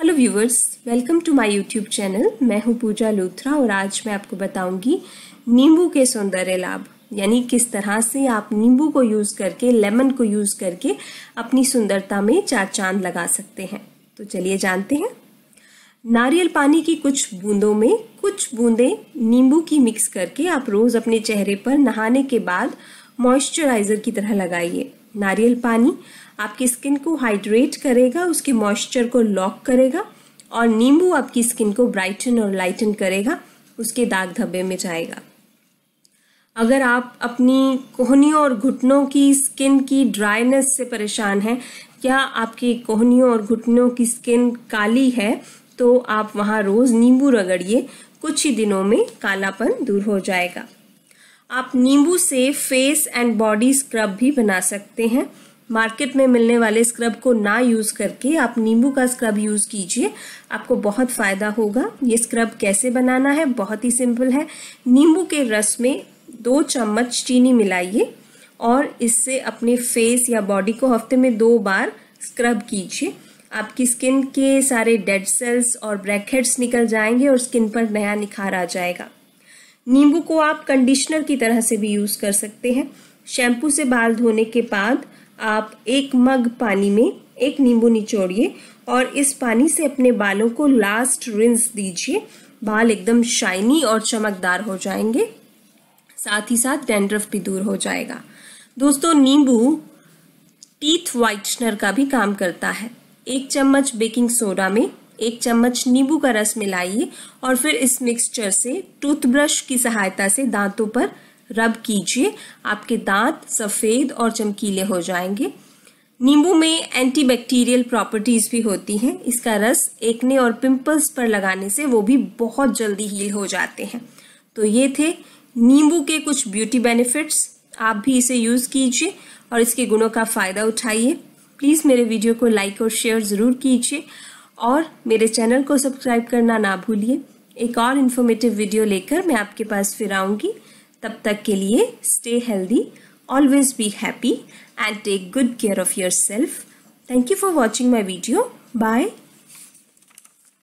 Hello viewers, welcome to my YouTube channel. मैं हूं पूजा लूथ्रा और आज मैं आपको बताऊंगी नींबू के सौंदर्य लाभ, यानी किस तरह से आप नींबू को यूज़ करके, लेमन को यूज़ करके अपनी सुंदरता में चार चांद लगा सकते हैं। तो चलिए जानते हैं। नारियल पानी की कुछ बूंदों में कुछ बूंदें नींबू की मिक्स करके आप रोज़ अपने चेहरे पर नहाने के बाद मॉइस्चराइज़र की तरह लगाइए। नारियल पानी आपकी स्किन को हाइड्रेट करेगा, उसके मॉइस्चर को लॉक करेगा और नींबू आपकी स्किन को ब्राइटन और लाइटन करेगा, उसके दाग धब्बे में जाएगा। अगर आप अपनी कोहनियों और घुटनों की स्किन की ड्राइनेस से परेशान हैं, या आपके कोहनियों और घुटनों की स्किन काली है, तो आप वहाँ रोज़ नींबू रगड़िए। कुछ ही दिनों में कालापन दूर हो जाएगा। आप नींबू से फेस एंड बॉडी स्क्रब भी बना सकते हैं। मार्केट में मिलने वाले स्क्रब को ना यूज़ करके आप नींबू का स्क्रब यूज़ कीजिए, आपको बहुत फ़ायदा होगा। ये स्क्रब कैसे बनाना है, बहुत ही सिंपल है। नींबू के रस में 2 चम्मच चीनी मिलाइए और इससे अपने फेस या बॉडी को हफ्ते में 2 बार स्क्रब कीजिए। आपकी स्किन के सारे डेड सेल्स और ब्रैकहेड्स निकल जाएंगे और स्किन पर नया निखार आ जाएगा। नींबू को आप कंडीशनर की तरह से भी यूज़ कर सकते हैं। शैम्पू से बाल धोने के बाद आप 1 मग पानी में 1 नींबू निचोड़िए और इस पानी से अपने बालों को लास्ट रिंस दीजिए। बाल एकदम शाइनी और चमकदार हो जाएंगे, साथ ही साथ डैंड्रफ भी दूर हो जाएगा। दोस्तों, नींबू टीथ व्हाइटनर का भी काम करता है। 1 चम्मच बेकिंग सोडा में 1 चम्मच नींबू का रस मिलाइए और फिर इस मिक्सचर से टूथब्रश की सहायता से दांतों पर रब कीजिए। आपके दांत सफ़ेद और चमकीले हो जाएंगे। नींबू में एंटीबैक्टीरियल प्रॉपर्टीज़ भी होती हैं। इसका रस एक्ने और पिंपल्स पर लगाने से वो भी बहुत जल्दी हील हो जाते हैं। तो ये थे नींबू के कुछ ब्यूटी बेनिफिट्स। आप भी इसे यूज़ कीजिए और इसके गुणों का फ़ायदा उठाइए। प्लीज़ मेरे वीडियो को लाइक और शेयर ज़रूर कीजिए और मेरे चैनल को सब्सक्राइब करना ना भूलिए। एक और इन्फॉर्मेटिव वीडियो लेकर मैं आपके पास फिर आऊँगी। तब तक के लिए stay healthy, always be happy and take good care of your self. Thank you for watching my video. Bye.